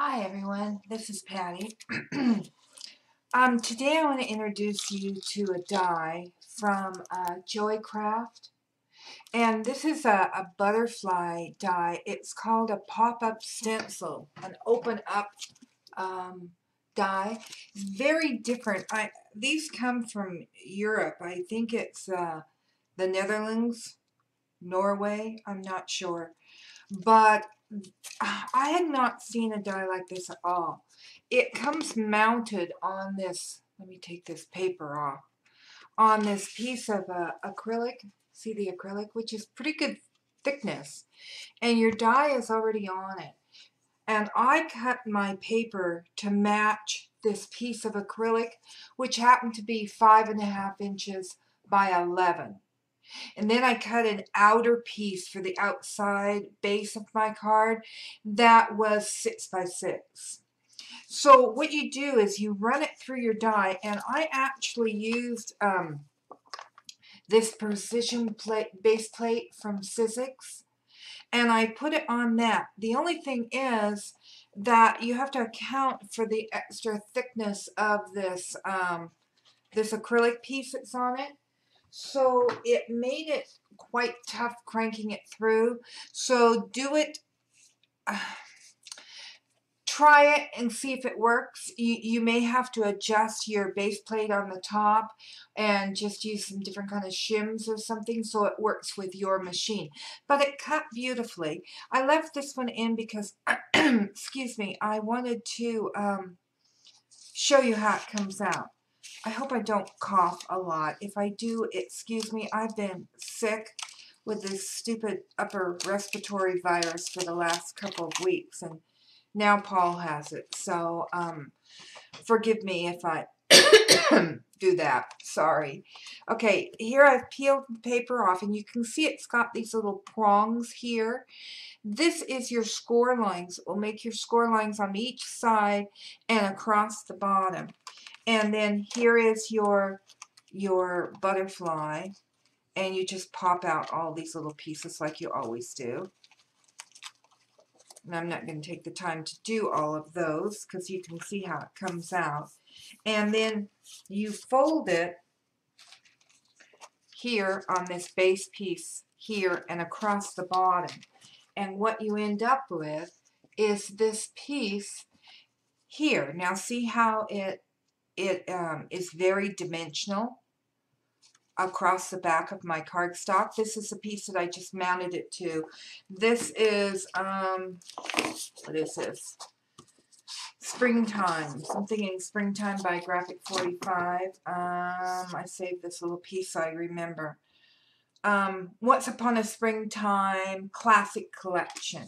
Hi everyone, this is Patty. Today I want to introduce you to a die from Joycraft, and this is a butterfly die. It's called a pop-up stencil, an open-up die. It's very different. These come from Europe. I think it's the Netherlands, Norway, I'm not sure, but I had not seen a die like this at all. It comes mounted on this, let me take this paper off, on this piece of acrylic, see the acrylic, which is pretty good thickness, and your die is already on it. And I cut my paper to match this piece of acrylic, which happened to be 5.5 inches by 11. And then I cut an outer piece for the outside base of my card that was 6 by 6. So what you do is you run it through your die, and I actually used this precision plate, base plate from Sizzix, and I put it on that. The only thing is that you have to account for the extra thickness of this, this acrylic piece that's on it. So it made it quite tough cranking it through. So do it, try it and see if it works. You may have to adjust your base plate on the top and just use some different kind of shims or something so it works with your machine. But it cut beautifully. I left this one in because, excuse me, I wanted to show you how it comes out. I hope I don't cough a lot. If I do, excuse me, I've been sick with this stupid upper respiratory virus for the last couple of weeks, and now Paul has it. So forgive me if I do that. Sorry. Okay, here I've peeled the paper off, and you can see it's got these little prongs here. This is your score lines. It will make your score lines on each side and across the bottom. And then here is your butterfly, and you just pop out all these little pieces like you always do. And I'm not going to take the time to do all of those because you can see how it comes out. And then you fold it here on this base piece here and across the bottom. And what you end up with is this piece here. Now see how it is very dimensional across the back of my cardstock. This is the piece that I just mounted it to. This is, what is this? Springtime, something in Springtime by Graphic 45. I saved this little piece, I remember. Once Upon a Springtime Classic Collection.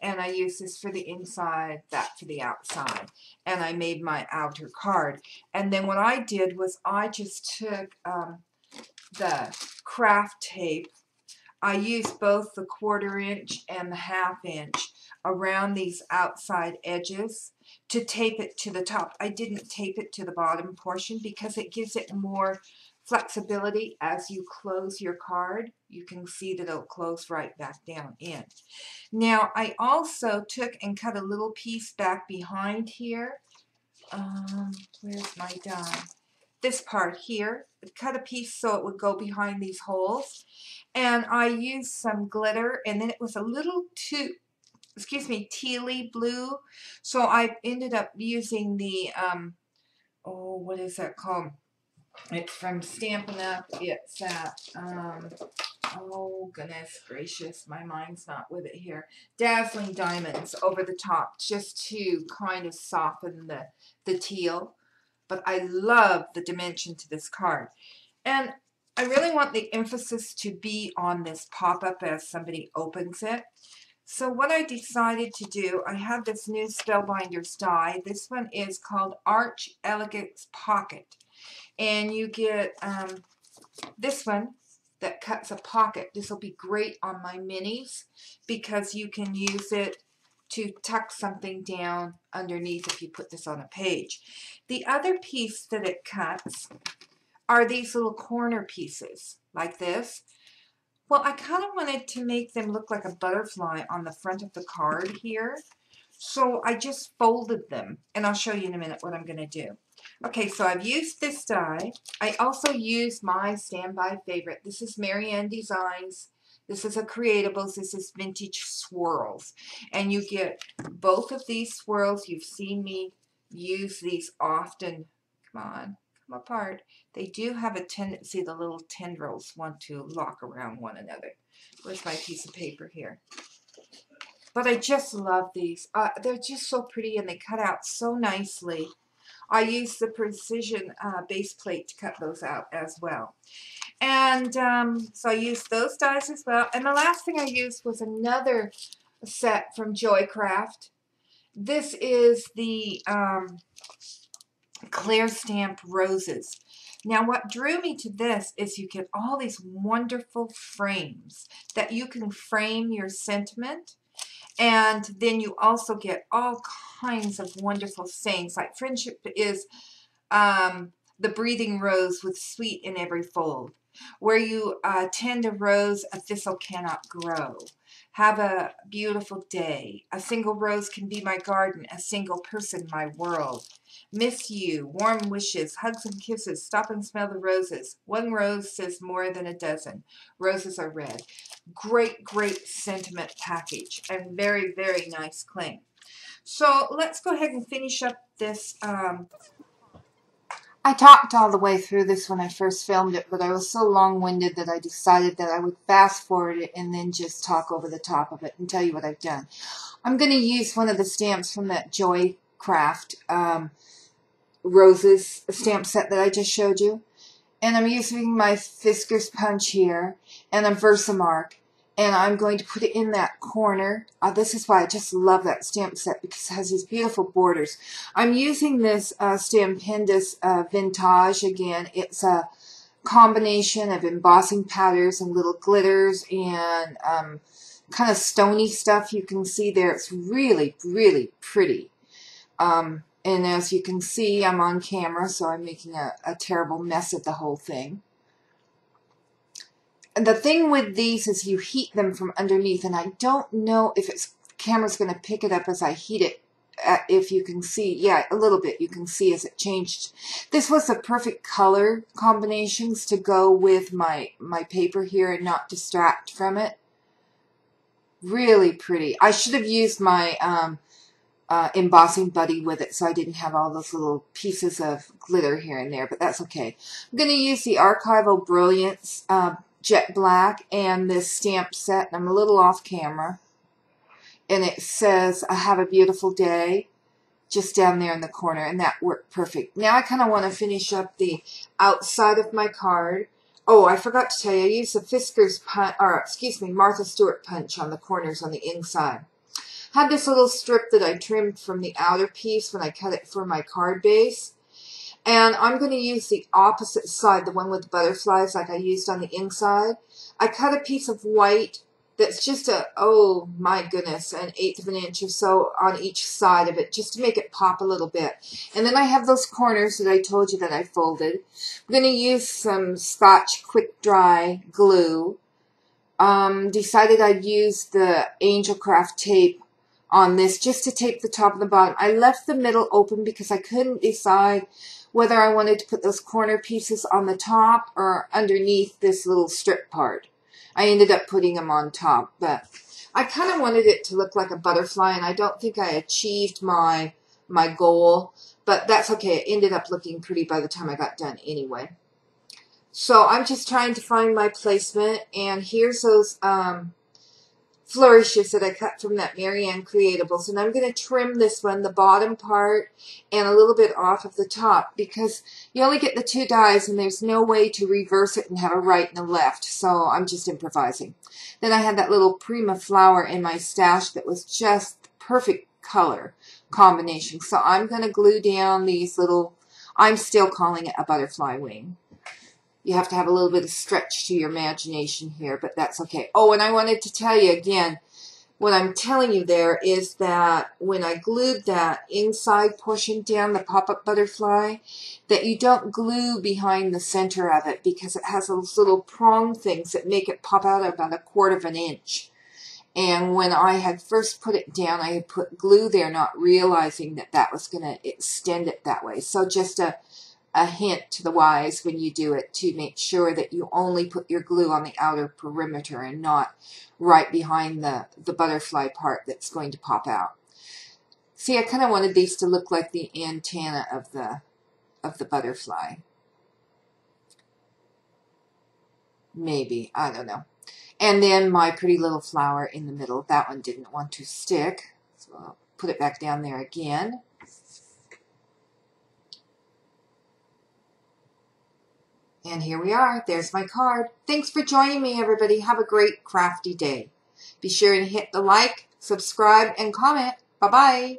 And I use this for the inside, that for the outside, and I made my outer card. And then what I did was I just took the craft tape. I used both the 1/4 inch and the 1/2 inch around these outside edges to tape it to the top. I didn't tape it to the bottom portion because it gives it more flexibility as you close your card. You can see that it'll close right back down in. Now I also took and cut a little piece back behind here. Where's my die? This part here. Cut a piece so it would go behind these holes. And I used some glitter, and then it was a little too, excuse me, tealy blue. So I ended up using the, oh, what is that called? It's from Stampin' Up. It's that, oh goodness gracious, my mind's not with it here. Dazzling Diamonds over the top just to kind of soften the teal. But I love the dimension to this card. And I really want the emphasis to be on this pop-up as somebody opens it. So what I decided to do, I have this new Spellbinders die. This one is called Arch Elegance Pocket. And you get this one that cuts a pocket. This will be great on my minis because you can use it to tuck something down underneath if you put this on a page. The other piece that it cuts are these little corner pieces like this. Well, I kind of wanted to make them look like a butterfly on the front of the card here. So I just folded them, and I'll show you in a minute what I'm going to do. Okay, so I've used this die. I also use my standby favorite. This is Marianne Designs. This is a Creatables. This is Vintage Swirls. And you get both of these swirls. You've seen me use these often. Come on, come apart. They do have a tendency, the little tendrils want to lock around one another. Where's my piece of paper here? But I just love these. They're just so pretty, and they cut out so nicely. I use the precision base plate to cut those out as well. And so I used those dies as well. And the last thing I used was another set from Joycraft. This is the Clear Stamp Roses. Now what drew me to this is you get all these wonderful frames that you can frame your sentiment. And then you also get all kinds of wonderful sayings. Like friendship is the breathing rose with sweet in every fold. Where you tend a rose, a thistle cannot grow. Have a beautiful day. A single rose can be my garden. A single person my world. Miss you. Warm wishes. Hugs and kisses. Stop and smell the roses. One rose says more than a dozen. Roses are red. Great, great sentiment package, and very, very nice claim. So let's go ahead and finish up this. I talked all the way through this when I first filmed it, but I was so long-winded that I decided that I would fast forward it and then just talk over the top of it and tell you what I've done. I'm going to use one of the stamps from that Joycraft Roses stamp set that I just showed you. And I'm using my Fiskars punch here and a Versamark, and I'm going to put it in that corner. This is why I just love that stamp set, because it has these beautiful borders. I'm using this Stampendous Vintage again. It's a combination of embossing powders and little glitters and kind of stony stuff you can see there. It's really, really pretty. And as you can see, I'm on camera, so I'm making a terrible mess of the whole thing. And the thing with these is you heat them from underneath, and I don't know if it's camera's going to pick it up as I heat it. If you can see, yeah, a little bit you can see as it changed. This was the perfect color combinations to go with my paper here and not distract from it. Really pretty. I should have used my embossing buddy with it, so I didn't have all those little pieces of glitter here and there, but that's okay. I'm going to use the Archival Brilliance Jet Black and this stamp set, and I'm a little off camera, and it says I have a beautiful day just down there in the corner, and that worked perfect. Now I kind of want to finish up the outside of my card. Oh, I forgot to tell you, I used the Fiskars punch, or excuse me, Martha Stewart punch on the corners on the inside. Had this little strip that I trimmed from the outer piece when I cut it for my card base. And I'm going to use the opposite side, the one with the butterflies like I used on the inside. I cut a piece of white that's just a, oh my goodness, 1/8 of an inch or so on each side of it, just to make it pop a little bit. And then I have those corners that I told you that I folded. I'm going to use some Scotch Quick Dry glue. Decided I'd use the Angel Craft tape on this just to tape the top and the bottom. I left the middle open because I couldn't decide whether I wanted to put those corner pieces on the top or underneath this little strip part. I ended up putting them on top, but I kind of wanted it to look like a butterfly, and I don't think I achieved my goal, but that's okay. It ended up looking pretty by the time I got done anyway. So I'm just trying to find my placement, and here's those flourishes that I cut from that Marianne Creatables, and I'm going to trim this one, the bottom part, and a little bit off of the top, because you only get the two dies and there's no way to reverse it and have a right and a left, so I'm just improvising. Then I had that little Prima flower in my stash that was just the perfect color combination, so I'm going to glue down these little, I'm still calling it a butterfly wing. You have to have a little bit of stretch to your imagination here, but that's okay. Oh, and I wanted to tell you again, what I'm telling you there is that when I glued that inside portion down, the pop-up butterfly, that you don't glue behind the center of it because it has those little prong things that make it pop out about 1/4 of an inch. And when I had first put it down, I had put glue there, not realizing that that was going to extend it that way. So just a hint to the wise when you do it, to make sure that you only put your glue on the outer perimeter and not right behind the butterfly part that's going to pop out. See, I kind of wanted these to look like the antenna of the butterfly. Maybe, I don't know. And then my pretty little flower in the middle. That one didn't want to stick, so I'll put it back down there again. And here we are. There's my card. Thanks for joining me, everybody. Have a great crafty day. Be sure to hit the like, subscribe, and comment. Bye-bye.